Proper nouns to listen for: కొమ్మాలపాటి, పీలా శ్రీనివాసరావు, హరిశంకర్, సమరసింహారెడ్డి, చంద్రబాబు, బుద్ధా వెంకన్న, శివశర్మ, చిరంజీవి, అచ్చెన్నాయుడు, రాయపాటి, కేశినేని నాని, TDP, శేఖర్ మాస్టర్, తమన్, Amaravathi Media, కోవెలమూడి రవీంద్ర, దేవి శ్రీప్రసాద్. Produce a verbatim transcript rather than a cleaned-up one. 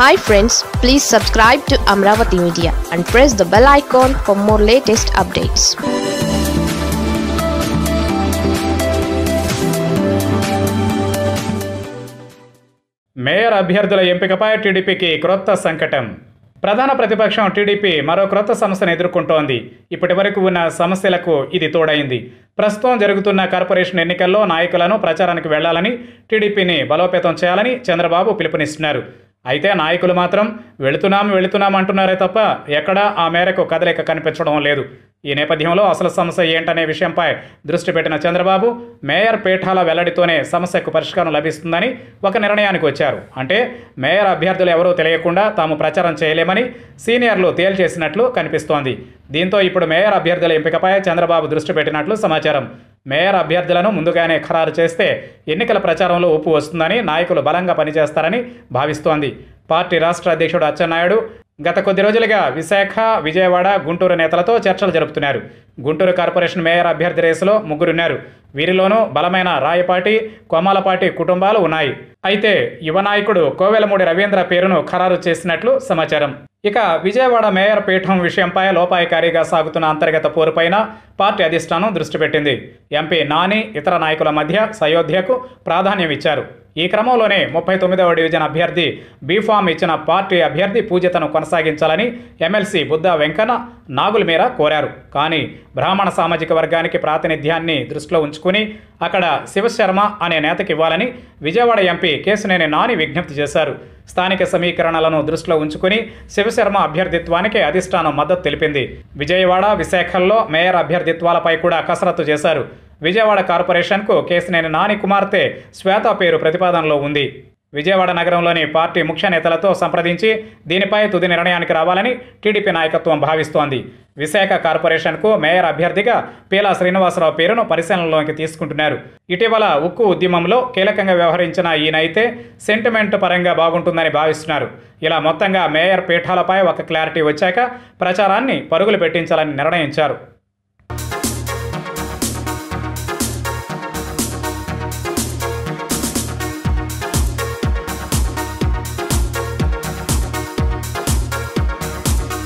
Hi friends, please subscribe to Amravati Media and press the bell icon for more latest updates. Mayor అభ్యర్థుల ఎంపికపై టీడీపీకి కొత్త సంకటం. ప్రధాన ప్రతిపక్షం టీడీపీ మరో కొత్త సమస్యను ఎదుర్కొంటోంది. ఇప్పటివరకు ఉన్న సమస్యలకు ఇది తోడైంది. ప్రస్తుతం జరుగుతున్న కార్పొరేషన్ ఎన్నికల్లో నాయకులను ప్రచారానికి వెళ్లాలని, టీడీపీని బలోపేతం చేయాలని చంద్రబాబు పిలుపునిస్తున్నారు. అయితే నాయకులు మాత్రం వెళుతున్నాం వెళుతున్నాం అంటున్నారే తప్ప ఎక్కడా ఆ మేరకు కదలిక కనిపించడం లేదు. ఈ నేపథ్యంలో అసలు సమస్య ఏంటనే విషయంపై దృష్టి పెట్టిన చంద్రబాబు మేయర్ పేఠాల వెల్లడితోనే సమస్యకు పరిష్కారం లభిస్తుందని ఒక నిర్ణయానికి వచ్చారు. అంటే మేయర్ అభ్యర్థులు ఎవరో తెలియకుండా తాము ప్రచారం చేయలేమని సీనియర్లు తేల్చేసినట్లు కనిపిస్తోంది. దీంతో ఇప్పుడు మేయర్ అభ్యర్థుల ఎంపికపై చంద్రబాబు దృష్టి పెట్టినట్లు సమాచారం. మేయర్ అభ్యర్థులను ముందుగానే ఖరారు చేస్తే ఎన్నికల ప్రచారంలో ఊపు వస్తుందని, నాయకులు బలంగా పనిచేస్తారని భావిస్తోంది. పార్టీ రాష్ట్ర అధ్యక్షుడు అచ్చెన్నాయుడు గత కొద్ది రోజులుగా విశాఖ, విజయవాడ, గుంటూరు నేతలతో చర్చలు జరుపుతున్నారు. గుంటూరు కార్పొరేషన్ మేయర్ అభ్యర్థి రేసులో ముగ్గురున్నారు. వీరిలోనూ బలమైన రాయపాటి, కొమ్మాలపాటి కుటుంబాలు ఉన్నాయి. అయితే యువ నాయకుడు కోవెలమూడి రవీంద్ర పేరును ఖరారు చేసినట్లు సమాచారం. ఇక విజయవాడ మేయర్ పీఠం విషయంపై లోపాయకారీగా సాగుతున్న అంతర్గత పోరుపైన పార్టీ అధిష్టానం దృష్టి పెట్టింది. ఎంపీ నాని ఇతర నాయకుల మధ్య సయోధ్యకు ప్రాధాన్యం ఇచ్చారు. ఈ క్రమంలోనే ముప్పై తొమ్మిదవ డివిజన్ అభ్యర్థి బీఫామ్ ఇచ్చిన పార్టీ అభ్యర్థి పూజితను కొనసాగించాలని ఎమ్మెల్సీ బుద్ధా వెంకన్న నాగుల మీద కోరారు. కానీ బ్రాహ్మణ సామాజిక వర్గానికి ప్రాతినిధ్యాన్ని దృష్టిలో ఉంచుకుని అక్కడ శివశర్మ అనే నేతకి ఇవ్వాలని విజయవాడ ఎంపీ కేశినేని నాని విజ్ఞప్తి చేశారు. స్థానిక సమీకరణలను దృష్టిలో ఉంచుకుని శివశర్మ అభ్యర్థిత్వానికి అధిష్టానం మద్దతు తెలిపింది. విజయవాడ, విశాఖల్లో మేయర్ అభ్యర్థిత్వాలపై కూడా కసరత్తు చేశారు. విజయవాడ కార్పొరేషన్కు కేశినేని నాని కుమార్తె శ్వేత పేరు ప్రతిపాదనలో ఉంది. విజయవాడ నగరంలోని పార్టీ ముఖ్య నేతలతో సంప్రదించి దీనిపై తుది నిర్ణయానికి రావాలని టీడీపీ నాయకత్వం భావిస్తోంది. విశాఖ కార్పొరేషన్కు మేయర్ అభ్యర్థిగా పీలా శ్రీనివాసరావు పేరును పరిశీలనలోకి తీసుకుంటున్నారు. ఇటీవల ఉక్కు ఉద్యమంలో కీలకంగా వ్యవహరించిన ఈయనైతే సెంటిమెంట్ పరంగా బాగుంటుందని భావిస్తున్నారు. ఇలా మొత్తంగా మేయర్ పీఠాలపై ఒక క్లారిటీ వచ్చాక ప్రచారాన్ని పరుగులు పెట్టించాలని నిర్ణయించారు.